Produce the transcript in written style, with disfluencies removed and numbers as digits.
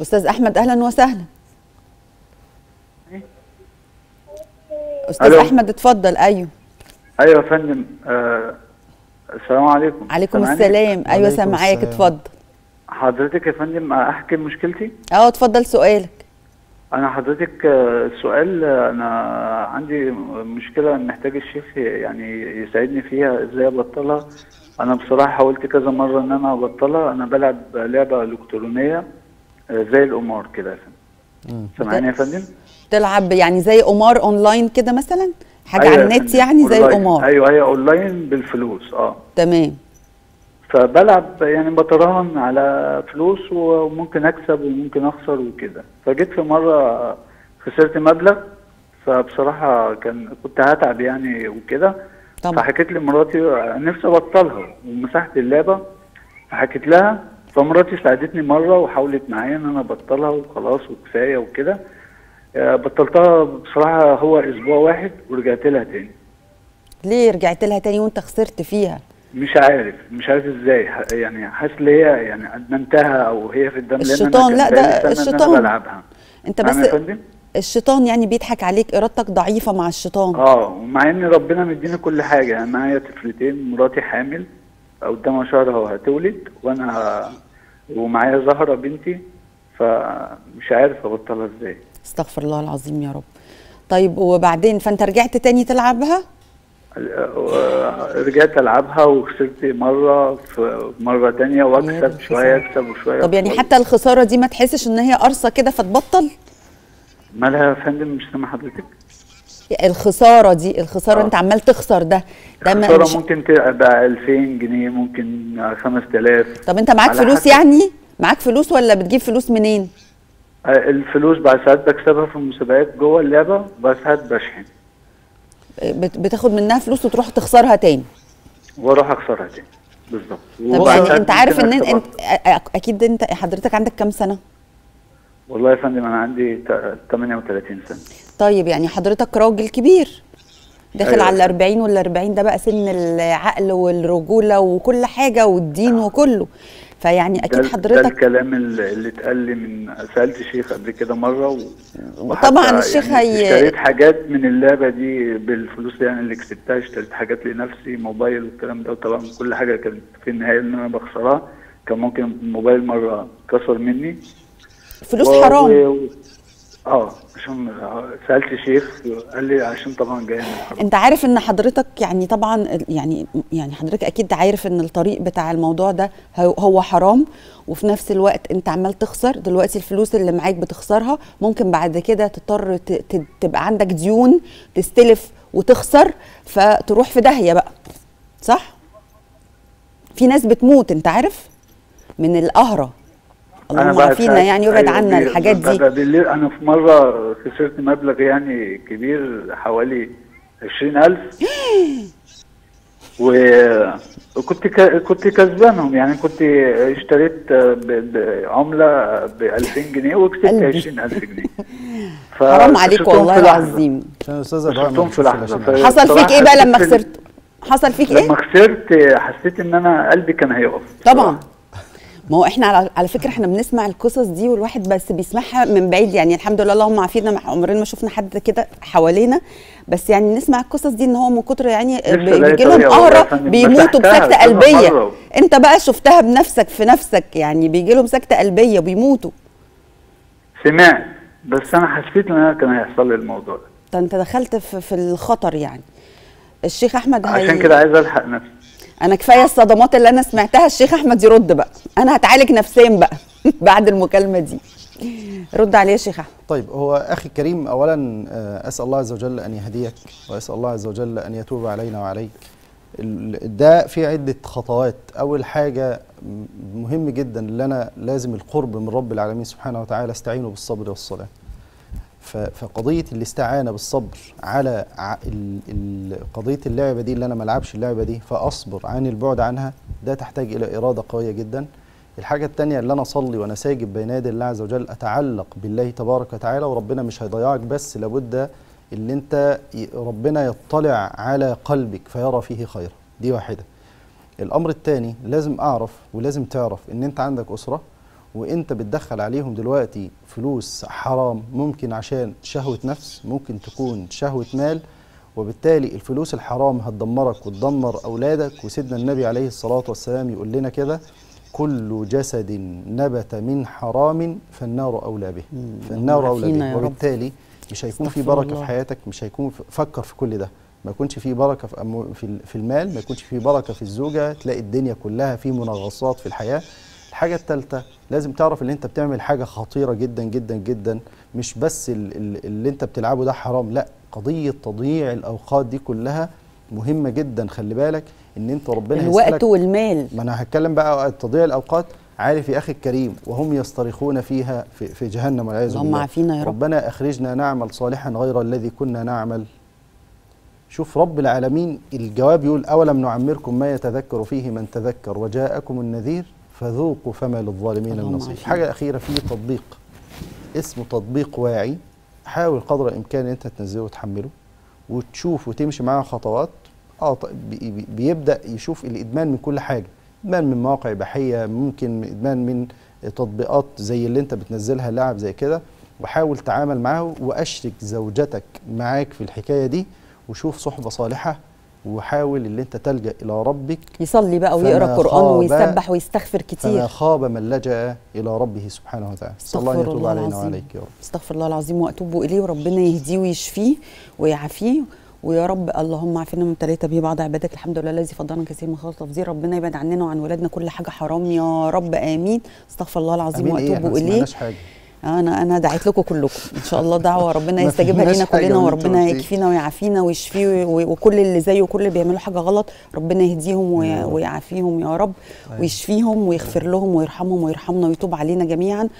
استاذ احمد اهلا وسهلا. استاذ احمد اتفضل. ايوه يا فندم. السلام عليكم. عليكم السلام. ايوه سامعاك اتفضل حضرتك يا فندم. احكي مشكلتي. اتفضل سؤالك. انا حضرتك السؤال، انا عندي مشكله محتاج الشيخ يعني يساعدني فيها ازاي ابطلها. انا بصراحه حاولت كذا مره ان انا ابطلها. انا بلعب لعبه الكترونيه زي القمار كده يا فندم. سامعني يا فندم؟ تلعب يعني زي قمار اونلاين كده مثلا، حاجه على النت يعني زي القمار؟ ايوه هي اونلاين بالفلوس. تمام. فبلعب يعني بتراهن على فلوس، وممكن اكسب وممكن اخسر وكده. فجيت في مره خسرت مبلغ، فبصراحه كنت هتعب يعني وكده. فحكيت لمراتي نفسي ابطلها، ومسحت اللعبه. فحكيت لها، فمراتي ساعدتني مره وحاولت معايا ان انا ابطلها وخلاص وكفايه وكده. بطلتها بصراحه هو اسبوع واحد ورجعت لها تاني. ليه رجعت لها تاني وانت خسرت فيها؟ مش عارف ازاي يعني. حاسس ان هي يعني ادمنتها او هي في الدم. الشيطان. لا ده الشيطان. بلعبها انت بس. الشيطان يعني بيضحك عليك، ارادتك ضعيفه مع الشيطان. ومع ان ربنا مديني كل حاجه يعني. معايا طفلتين، مراتي حامل قدامها شهر وهتولد، ومعايا زهره بنتي. فمش عارف ابطلها ازاي. استغفر الله العظيم يا رب. طيب وبعدين فانت رجعت تاني تلعبها؟ رجعت العبها وخسرت مره في مره ثانيه، واكسب شويه اكسب وشويه. طب يعني حتى الخساره دي ما تحسش ان هي قرصه كده فتبطل؟ مالها يا فندم؟ مش سامع حضرتك. الخساره دي انت عمال تخسر ده الخساره ممكن تبقى 2000 جنيه، ممكن 5000. طب انت معاك فلوس يعني؟ معاك فلوس ولا بتجيب فلوس منين؟ الفلوس بعد ساعات بكسبها في المسابقات جوه اللعبه، وبعد ساعات بشحن. بتاخد منها فلوس وتروح تخسرها تاني. واروح اخسرها تاني بالظبط. طب يعني انت عارف ان انت اكيد انت حضرتك عندك كام سنه؟ والله يا فندم انا عندي 38 سنه. طيب يعني حضرتك راجل كبير داخل على ال40، وال40 ده بقى سن العقل والرجوله وكل حاجه والدين وكله. فيعني اكيد حضرتك ده الكلام اللي اتقال لي. من سالت الشيخ قبل كده مره، وطبعا الشيخ يعني اشتريت حاجات من اللعبه دي بالفلوس يعني اللي كسبتها. اشتريت حاجات لنفسي، موبايل والكلام ده. وطبعا كل حاجه كانت في النهايه ان انا بخسرها. كان ممكن الموبايل مره كسر مني. فلوس حرام. عشان سالت الشيخ قال لي عشان طبعا جاي من الحرام. انت عارف ان حضرتك يعني طبعا يعني حضرتك اكيد عارف ان الطريق بتاع الموضوع ده هو حرام، وفي نفس الوقت انت عمال تخسر. دلوقتي الفلوس اللي معاك بتخسرها، ممكن بعد كده تضطر تبقى عندك ديون، تستلف وتخسر، فتروح في داهيه بقى. صح؟ في ناس بتموت انت عارف؟ من القهره. اللهم عافينا يعني، يبعد عنا الحاجات دي. بالليل انا في مره خسرت مبلغ يعني كبير، حوالي 20000. وكنت كسبانهم يعني. كنت اشتريت عمله ب 2000 جنيه، وكسبت 20000 جنيه. حرام عليك والله العظيم. خسرتهم في لحظه. حصل فيك ايه بقى لما خسرت؟ حصل فيك ايه؟ لما خسرت حسيت ان انا قلبي كان هيقف طبعا. ما هو احنا على فكره احنا بنسمع القصص دي، والواحد بس بيسمعها من بعيد يعني. الحمد لله اللهم عافينا، عمرنا ما شفنا حد كده حوالينا. بس يعني نسمع القصص دي ان هو من كتر يعني بيجي لهم قهره بيموتوا بسكته قلبيه. انت بقى شفتها بنفسك في نفسك يعني، بيجي لهم سكته قلبيه بيموتوا. سمعت بس انا حسيت ان انا كان هيحصل لي الموضوع ده. انت دخلت في الخطر يعني. الشيخ احمد عشان كده عايز الحق نفسي. أنا كفاية الصدمات اللي أنا سمعتها. الشيخ أحمد يرد بقى. أنا هتعالج نفسيا بقى بعد المكالمة دي. رد عليه يا شيخ أحمد. طيب هو أخي الكريم، أولا أسأل الله عز وجل أن يهديك، وأسأل الله عز وجل أن يتوب علينا وعليك. ده في عدة خطوات. أول حاجة مهم جدا اللي أنا لازم القرب من رب العالمين سبحانه وتعالى، استعينوا بالصبر والصلاة. فقضية الاستعانة بالصبر على قضية اللعبة دي، اللي أنا ما العبش اللعبة دي فأصبر عن البعد عنها، ده تحتاج إلى إرادة قوية جدا. الحاجة التانية اللي أنا أصلي وأنا ساجد بين يدي الله عز وجل، أتعلق بالله تبارك وتعالى. وربنا مش هيضيعك، بس لابد اللي أنت ربنا يطلع على قلبك فيرى فيه خير. دي واحدة. الأمر التاني لازم أعرف، ولازم تعرف إن أنت عندك أسرة، وانت بتدخل عليهم دلوقتي فلوس حرام، ممكن عشان شهوة نفس، ممكن تكون شهوة مال، وبالتالي الفلوس الحرام هتدمرك وتدمر أولادك. وسيدنا النبي عليه الصلاة والسلام يقول لنا كده: كل جسد نبت من حرام فالنار أولى به، فالنار أولى به. وبالتالي مش هيكون في بركة في حياتك، مش هيكون. فكر في كل ده، ما يكونش في بركة في المال، ما يكونش في بركة في الزوجة، تلاقي الدنيا كلها في منغصات في الحياة. الحاجة الثالثة، لازم تعرف ان انت بتعمل حاجة خطيرة جدا جدا جدا، مش بس اللي انت بتلعبه ده حرام، لا، قضية تضييع الأوقات دي كلها مهمة جدا. خلي بالك ان انت ربنا هيسألك الوقت والمال. ما انا هتكلم بقى تضييع الأوقات. عارف يا أخي الكريم: وهم يسترخون فيها في جهنم والعياذ بالله. اللهم عافينا يا رب. ربنا أخرجنا نعمل صالحا غير الذي كنا نعمل. شوف رب العالمين الجواب يقول: أولم نعمركم ما يتذكر فيه من تذكر وجاءكم النذير فذوقوا فما للظالمين من نصير. حاجة أخيرة، فيه تطبيق اسمه تطبيق واعي، حاول قدر الإمكان أنت تنزله وتحمله وتشوف وتمشي معاه خطوات. بيبدأ يشوف الإدمان من كل حاجة، إدمان من مواقع إباحية، ممكن إدمان من تطبيقات زي اللي أنت بتنزلها، لعب زي كده. وحاول تعامل معاه، وأشرك زوجتك معاك في الحكاية دي، وشوف صحبة صالحة، وحاول اللي انت تلجأ الى ربك. يصلي بقى ويقرأ قرآن ويسبح ويستغفر كتير. فما خاب من لجأ الى ربه سبحانه وتعالى. استغفر الله علينا وعليك يا رب. استغفر الله العظيم واتوب اليه، وربنا يهديه ويشفيه ويعافيه. ويا رب اللهم عافينا من ابتليت به بعض عبادك، الحمد لله الذي فضلنا كثير من خير تفضيل. ربنا يبعد عننا وعن ولادنا كل حاجه حرام يا رب، امين. استغفر الله العظيم واتوب اليه. انا دعيت لكم كلكم ان شاء الله دعوه ربنا يستجيبها لينا كلنا، وربنا يكفينا ويعافينا ويشفيه، وكل اللي زيه وكل اللي بيعملوا حاجه غلط ربنا يهديهم ويعافيهم يا رب، ويشفيهم ويغفر لهم ويرحمهم ويرحمنا ويتوب علينا جميعا.